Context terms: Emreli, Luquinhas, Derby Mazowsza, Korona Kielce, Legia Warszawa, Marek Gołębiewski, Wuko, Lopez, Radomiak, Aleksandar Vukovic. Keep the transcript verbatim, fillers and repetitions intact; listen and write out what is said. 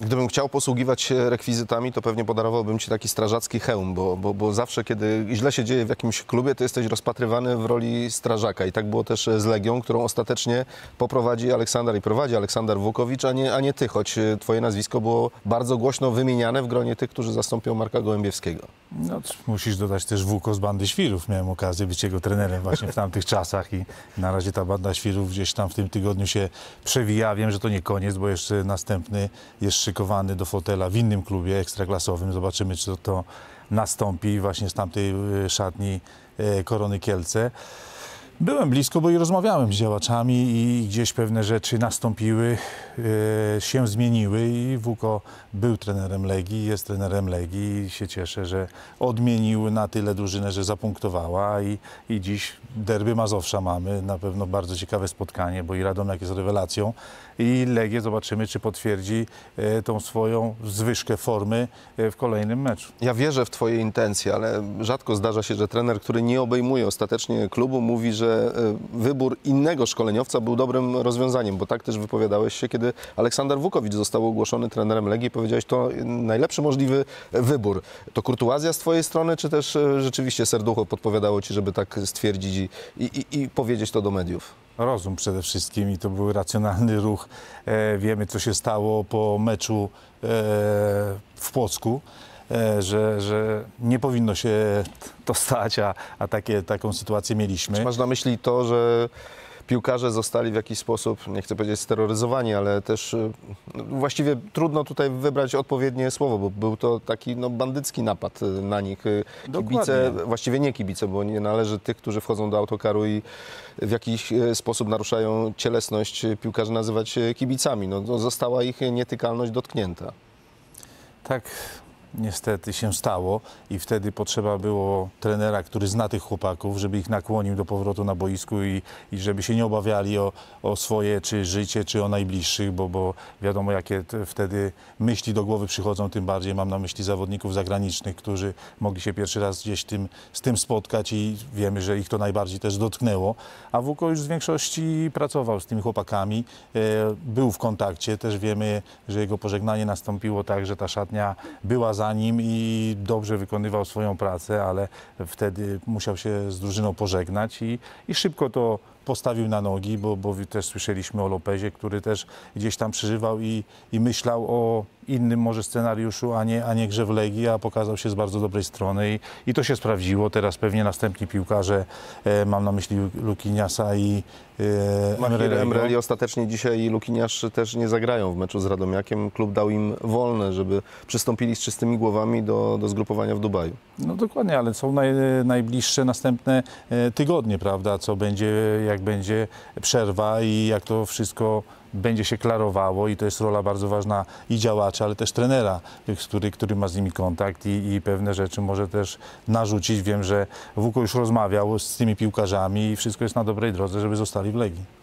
Gdybym chciał posługiwać się rekwizytami, to pewnie podarowałbym ci taki strażacki hełm, bo, bo, bo zawsze, kiedy źle się dzieje w jakimś klubie, to jesteś rozpatrywany w roli strażaka. I tak było też z Legią, którą ostatecznie poprowadzi Aleksander i prowadzi Aleksandar Vukovic, a nie, a nie ty, choć twoje nazwisko było bardzo głośno wymieniane w gronie tych, którzy zastąpią Marka Gołębiewskiego. No, musisz dodać też Wuko z bandy świrów. Miałem okazję być jego trenerem właśnie w tamtych czasach i na razie ta banda świrów gdzieś tam w tym tygodniu się przewija. Wiem, że to nie koniec, bo jeszcze następny jest szykowany do fotela w innym klubie ekstraklasowym. Zobaczymy, czy to, to nastąpi właśnie z tamtej szatni Korony Kielce. Byłem blisko, bo i rozmawiałem z działaczami i gdzieś pewne rzeczy nastąpiły, yy, się zmieniły i Wuko był trenerem Legii, jest trenerem Legii i się cieszę, że odmienił na tyle drużynę, że zapunktowała i, i dziś Derby Mazowsza mamy, na pewno bardzo ciekawe spotkanie, bo i Radomiak jest rewelacją i Legię zobaczymy, czy potwierdzi yy, tą swoją zwyżkę formy yy, w kolejnym meczu. Ja wierzę w twoje intencje, ale rzadko zdarza się, że trener, który nie obejmuje ostatecznie klubu, mówi, że że wybór innego szkoleniowca był dobrym rozwiązaniem, bo tak też wypowiadałeś się, kiedy Aleksandar Vukovic został ogłoszony trenerem Legii i powiedziałeś, to najlepszy możliwy wybór. To kurtuazja z twojej strony, czy też rzeczywiście serducho podpowiadało ci, żeby tak stwierdzić i, i, i powiedzieć to do mediów? Rozum przede wszystkim i to był racjonalny ruch. E, wiemy, co się stało po meczu e, w Płocku. Że, że nie powinno się to stać, a, a takie, taką sytuację mieliśmy. Czy masz na myśli to, że piłkarze zostali w jakiś sposób, nie chcę powiedzieć steroryzowani, ale też no, właściwie trudno tutaj wybrać odpowiednie słowo, bo był to taki no, bandycki napad na nich. Kibice, dokładnie. Właściwie nie kibice, bo nie należy tych, którzy wchodzą do autokaru i w jakiś sposób naruszają cielesność piłkarzy, nazywać kibicami. No, no, została ich nietykalność dotknięta. Tak. Niestety się stało i wtedy potrzeba było trenera, który zna tych chłopaków, żeby ich nakłonił do powrotu na boisku i, i żeby się nie obawiali o, o swoje czy życie, czy o najbliższych, bo, bo wiadomo, jakie wtedy myśli do głowy przychodzą, tym bardziej mam na myśli zawodników zagranicznych, którzy mogli się pierwszy raz gdzieś tym, z tym spotkać i wiemy, że ich to najbardziej też dotknęło. A Wuko już w większości pracował z tymi chłopakami, e, był w kontakcie, też wiemy, że jego pożegnanie nastąpiło tak, że ta szatnia była za nim i dobrze wykonywał swoją pracę, ale wtedy musiał się z drużyną pożegnać i, i szybko to postawił na nogi, bo, bo też słyszeliśmy o Lopezie, który też gdzieś tam przeżywał i, i myślał o innym może scenariuszu, a nie, a nie grze w Legii, a pokazał się z bardzo dobrej strony i, i to się sprawdziło. Teraz pewnie następni piłkarze, e, mam na myśli Luquinhasa i e, Emreli. Emreli ostatecznie dzisiaj i Luquinhas też nie zagrają w meczu z Radomiakiem. Klub dał im wolne, żeby przystąpili z czystymi głowami do, do zgrupowania w Dubaju. No dokładnie, ale są naj, najbliższe następne e, tygodnie, prawda, co będzie, jak będzie przerwa i jak to wszystko będzie się klarowało i to jest rola bardzo ważna i działacza, ale też trenera, który, który ma z nimi kontakt i, i pewne rzeczy może też narzucić. Wiem, że Wuko już rozmawiał z tymi piłkarzami i wszystko jest na dobrej drodze, żeby zostali w Legii.